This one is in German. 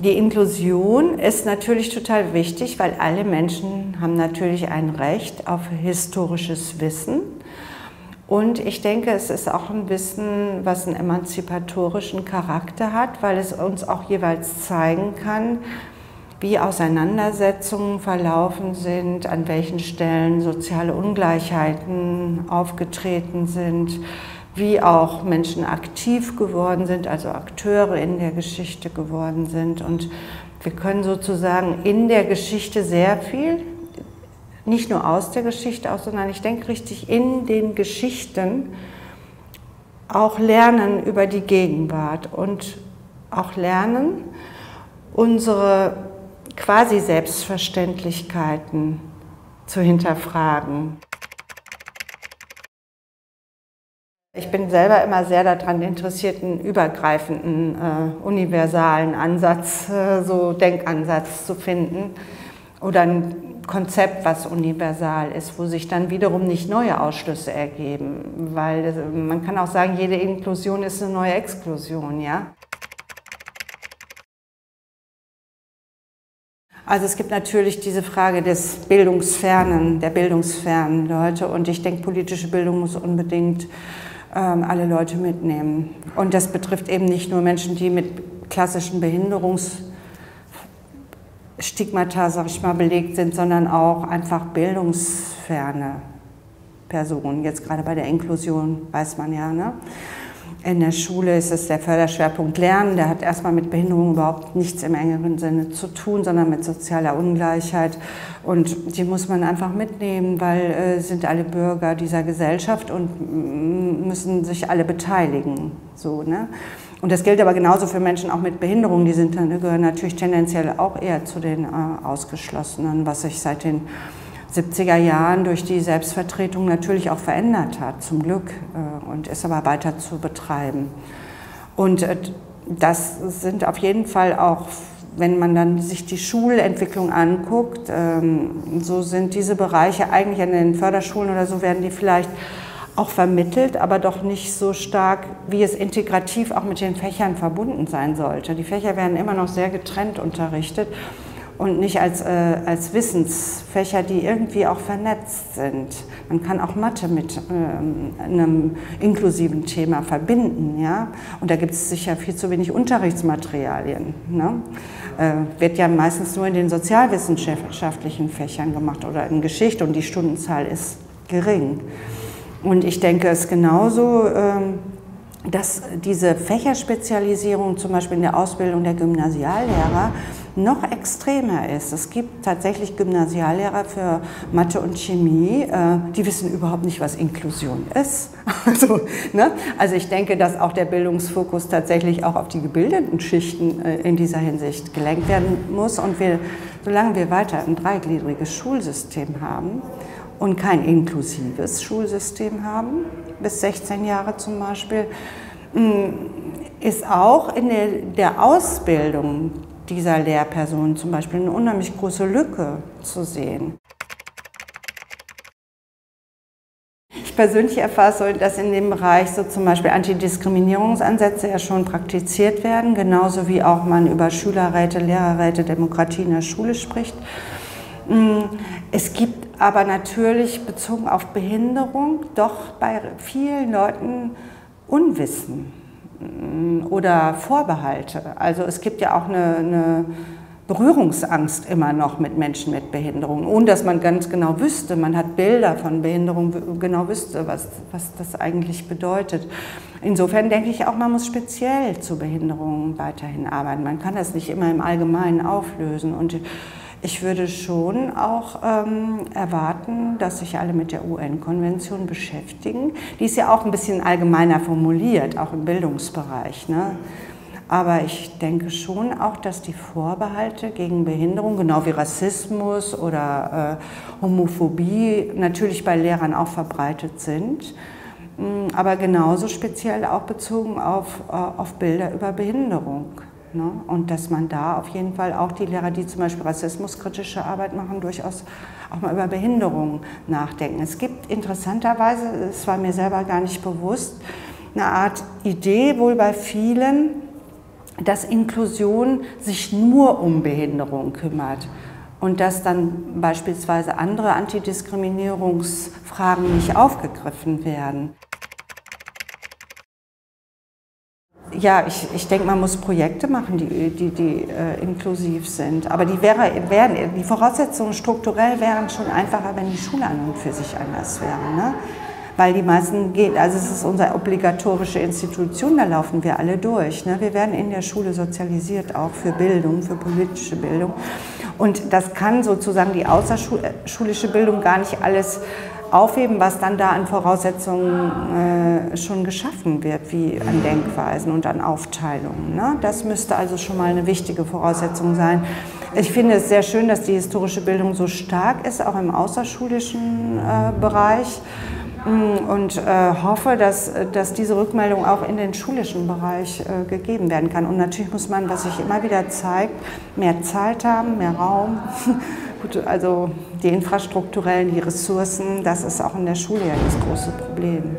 Die Inklusion ist natürlich total wichtig, weil alle Menschen haben natürlich ein Recht auf historisches Wissen. Und ich denke, es ist auch ein Wissen, was einen emanzipatorischen Charakter hat, weil es uns auch jeweils zeigen kann, wie Auseinandersetzungen verlaufen sind, an welchen Stellen soziale Ungleichheiten aufgetreten sind, wie auch Menschen aktiv geworden sind, also Akteure in der Geschichte geworden sind. Und wir können sozusagen in der Geschichte sehr viel, nicht nur aus der Geschichte, auch, sondern ich denke richtig in den Geschichten auch lernen über die Gegenwart und auch lernen, unsere quasi Selbstverständlichkeiten zu hinterfragen. Ich bin selber immer sehr daran interessiert, einen übergreifenden, universalen Ansatz, so Denkansatz zu finden oder ein Konzept, was universal ist, wo sich dann wiederum nicht neue Ausschlüsse ergeben, weil man kann auch sagen, jede Inklusion ist eine neue Exklusion, ja. Also es gibt natürlich diese Frage des Bildungsfernen, der bildungsfernen Leute, und ich denke, politische Bildung muss unbedingt alle Leute mitnehmen. Und das betrifft eben nicht nur Menschen, die mit klassischen Behinderungsstigmata, sag ich mal, belegt sind, sondern auch einfach bildungsferne Personen. Jetzt gerade bei der Inklusion weiß man ja, ne? In der Schule ist es der Förderschwerpunkt Lernen, der hat erstmal mit Behinderung überhaupt nichts im engeren Sinne zu tun, sondern mit sozialer Ungleichheit, und die muss man einfach mitnehmen, weil sind alle Bürger dieser Gesellschaft und müssen sich alle beteiligen. So, ne? Und das gilt aber genauso für Menschen auch mit Behinderung, die sind, gehören natürlich tendenziell auch eher zu den Ausgeschlossenen, was sich seit den 70er Jahren durch die Selbstvertretung natürlich auch verändert hat, zum Glück, und ist aber weiter zu betreiben. Und das sind auf jeden Fall auch, wenn man dann sich die Schulentwicklung anguckt, so sind diese Bereiche eigentlich an den Förderschulen oder so werden die vielleicht auch vermittelt, aber doch nicht so stark, wie es integrativ auch mit den Fächern verbunden sein sollte. Die Fächer werden immer noch sehr getrennt unterrichtet. Und nicht als Wissensfächer, die irgendwie auch vernetzt sind. Man kann auch Mathe mit einem inklusiven Thema verbinden, ja. Und da gibt es sicher viel zu wenig Unterrichtsmaterialien, ne? Wird ja meistens nur in den sozialwissenschaftlichen Fächern gemacht oder in Geschichte, und die Stundenzahl ist gering. Und ich denke, es genauso, dass diese Fächerspezialisierung zum Beispiel in der Ausbildung der Gymnasiallehrer noch extremer ist. Es gibt tatsächlich Gymnasiallehrer für Mathe und Chemie, die wissen überhaupt nicht, was Inklusion ist. Also, ne? Also ich denke, dass auch der Bildungsfokus tatsächlich auch auf die gebildeten Schichten in dieser Hinsicht gelenkt werden muss. Und wir, solange wir weiter ein dreigliedriges Schulsystem haben und kein inklusives Schulsystem haben, bis 16 Jahre zum Beispiel, ist auch in der Ausbildung dieser Lehrperson zum Beispiel eine unheimlich große Lücke zu sehen. Ich persönlich erfahre, dass in dem Bereich so zum Beispiel Antidiskriminierungsansätze ja schon praktiziert werden, genauso wie auch man über Schülerräte, Lehrerräte, Demokratie in der Schule spricht. Es gibt aber natürlich bezogen auf Behinderung doch bei vielen Leuten Unwissen oder Vorbehalte. Also es gibt ja auch eine Berührungsangst immer noch mit Menschen mit Behinderung, ohne dass man ganz genau wüsste, man hat Bilder von Behinderung, genau wüsste, was das eigentlich bedeutet. Insofern denke ich auch, man muss speziell zu Behinderungen weiterhin arbeiten. Man kann das nicht immer im Allgemeinen auflösen, und ich würde schon auch erwarten, dass sich alle mit der UN-Konvention beschäftigen. Die ist ja auch ein bisschen allgemeiner formuliert, auch im Bildungsbereich, ne? Aber ich denke schon auch, dass die Vorbehalte gegen Behinderung, genau wie Rassismus oder Homophobie, natürlich bei Lehrern auch verbreitet sind. Aber genauso speziell auch bezogen auf Bilder über Behinderung. Und dass man da auf jeden Fall auch die Lehrer, die zum Beispiel rassismuskritische Arbeit machen, durchaus auch mal über Behinderungen nachdenken. Es gibt interessanterweise, es war mir selber gar nicht bewusst, eine Art Idee wohl bei vielen, dass Inklusion sich nur um Behinderung kümmert und dass dann beispielsweise andere Antidiskriminierungsfragen nicht aufgegriffen werden. Ja, ich denke, man muss Projekte machen, die inklusiv sind. Aber die Voraussetzungen strukturell wären schon einfacher, wenn die Schule an und für sich anders wäre, ne? Weil die meisten geht, also es ist unsere obligatorische Institution, da laufen wir alle durch, ne? Wir werden in der Schule sozialisiert, auch für Bildung, für politische Bildung. Und das kann sozusagen die außerschulische Bildung gar nicht alles aufheben, was dann da an Voraussetzungen schon geschaffen wird, wie an Denkweisen und an Aufteilungen, ne? Das müsste also schon mal eine wichtige Voraussetzung sein. Ich finde es sehr schön, dass die historische Bildung so stark ist, auch im außerschulischen Bereich. Und hoffe, dass diese Rückmeldung auch in den schulischen Bereich gegeben werden kann. Und natürlich muss man, was sich immer wieder zeigt, mehr Zeit haben, mehr Raum. Gut, also die infrastrukturellen, die Ressourcen, das ist auch in der Schule ja das große Problem.